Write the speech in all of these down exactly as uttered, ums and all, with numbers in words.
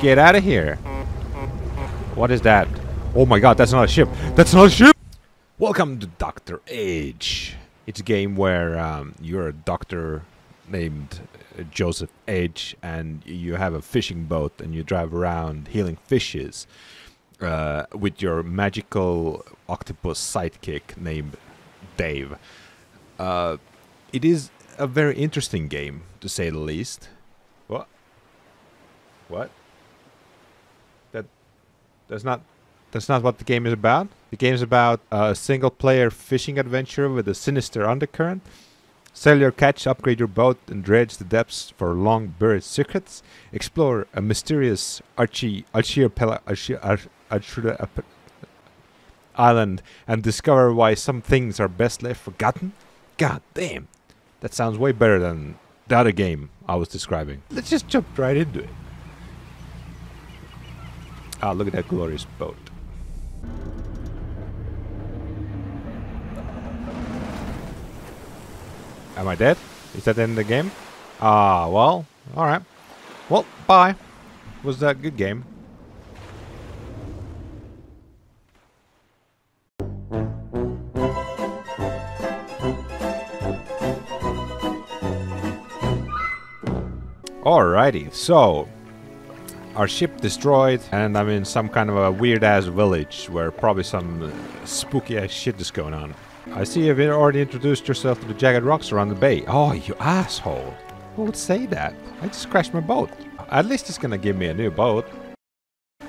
Get out of here. What is that? Oh my god, that's not a ship. That's not a ship! Welcome to Doctor Edge. It's a game where um, you're a doctor named Joseph Edge and you have a fishing boat and you drive around healing fishes uh, with your magical octopus sidekick named Dave. Uh, it is a very interesting game, to say the least. What? What? That that's not that's not what the game is about. The game is about a single-player fishing adventure with a sinister undercurrent. Sell your catch, upgrade your boat, and dredge the depths for long-buried secrets. Explore a mysterious Archie Archipelago island and discover why some things are best left forgotten. God damn, that sounds way better than the other game I was describing. Let's just jump right into it. Ah, look at that glorious boat. Am I dead? Is that the end of the game? Ah, well, alright. Well, bye. Was that a good game? Alrighty, so our ship destroyed and I'm in some kind of a weird-ass village where probably some spooky-ass shit is going on. I see you've already introduced yourself to the jagged rocks around the bay. Oh, you asshole! Who would say that? I just crashed my boat. At least he's gonna give me a new boat.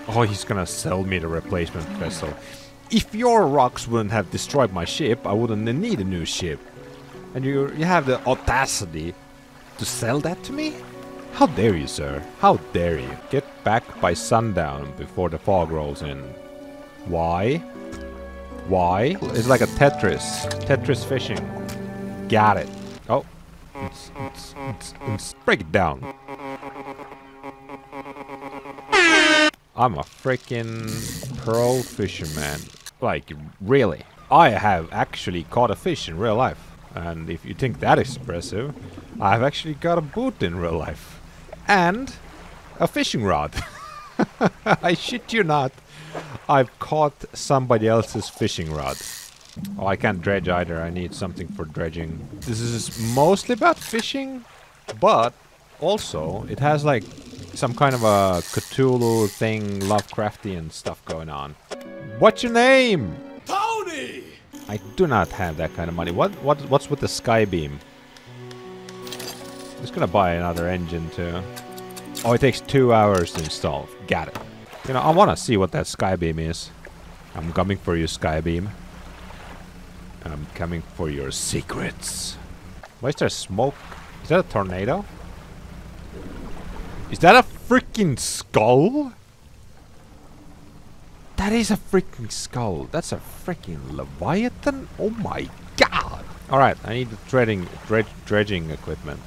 Oh, he's gonna sell me the replacement vessel. If your rocks wouldn't have destroyed my ship, I wouldn't need a new ship. And you, you have the audacity to sell that to me? How dare you, sir? How dare you? Get back by sundown before the fog rolls in. Why? Why? It's like a Tetris. Tetris fishing. Got it. Oh. It's, it's, it's, it's. Break it down. I'm a freaking pro fisherman. Like, really. I have actually caught a fish in real life. And if you think that is impressive, I've actually got a boot in real life. And a fishing rod. I shit you not. I've caught somebody else's fishing rod. Oh, I can't dredge either. I need something for dredging. This is mostly about fishing, but also it has like some kind of a Cthulhu thing, Lovecraftian stuff going on. What's your name? Tony! I do not have that kind of money. What? What? What's with the Skybeam? Just gonna buy another engine too. Oh, it takes two hours to install. Got it. You know, I wanna see what that Skybeam is. I'm coming for you, Skybeam. And I'm coming for your secrets. Why is there smoke? Is that a tornado? Is that a freaking skull? That is a freaking skull. That's a freaking Leviathan? Oh my god! Alright, I need the dredging, dredge, dredging equipment.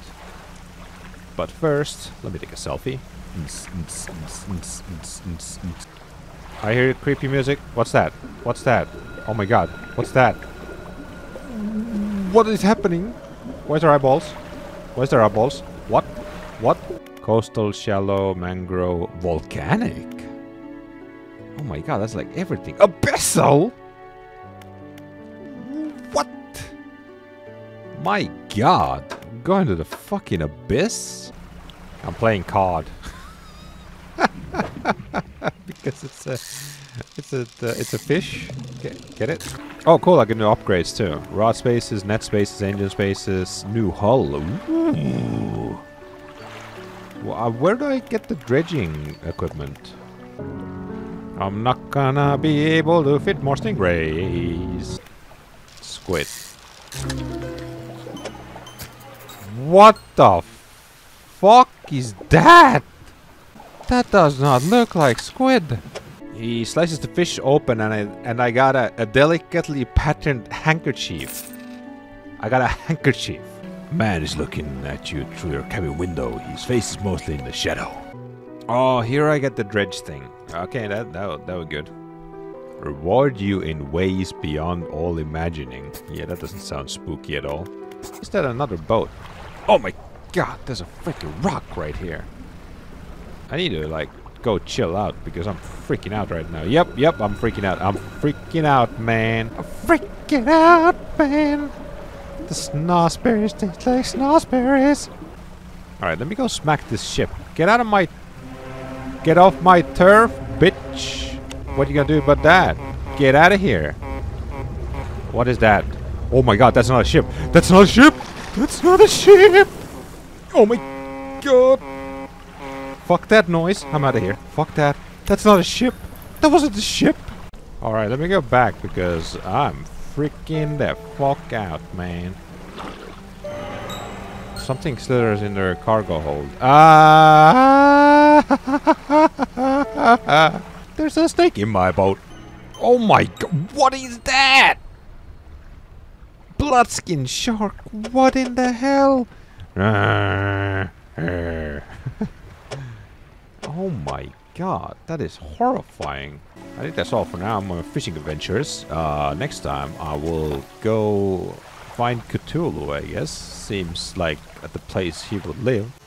But first, let me take a selfie. I hear creepy music. What's that? What's that? Oh my god. What's that? What is happening? Where's our eyeballs? Where's their eyeballs? What? What? Coastal, shallow, mangrove, volcanic? Oh my god, that's like everything. A vessel? What? My god. Going to the fucking abyss? I'm playing C O D. Because it's a, it's a, it's a fish. Get, get it? Oh, cool! I get new upgrades too. Rod spaces, net spaces, engine spaces, new hull. Ooh. Well, where do I get the dredging equipment? I'm not gonna be able to fit more stingrays. Squid. What the fuck is that? That does not look like squid. He slices the fish open and I and I got a, a delicately patterned handkerchief. I got a handkerchief. Man is looking at you through your cabin window. His face is mostly in the shadow. Oh, here I get the dredge thing. Okay, that that that was good. Reward you in ways beyond all imagining. Yeah, that doesn't sound spooky at all. Is that another boat? Oh my god, there's a freaking rock right here. I need to, like, go chill out because I'm freaking out right now. Yep, yep, I'm freaking out. I'm freaking out, man. I'm freaking out, man. The snozzberries taste like snozzberries. Alright, let me go smack this ship. Get out of my... Get off my turf, bitch. What are you gonna do about that? Get out of here. What is that? Oh my god, that's not a ship. That's not a ship. That's not a ship. Oh my god. Fuck that noise. I'm out of here. Fuck that. That's not a ship. That wasn't a ship. Alright, let me go back because I'm freaking the fuck out, man. Something slithers in their cargo hold. Ah! There's a snake in my boat. Oh my god, what is that? Bloodskin shark, what in the hell? Oh my god, that is horrifying. I think that's all for now. My fishing adventures. Uh, next time I will go find Cthulhu, I guess. Seems like at the place he would live.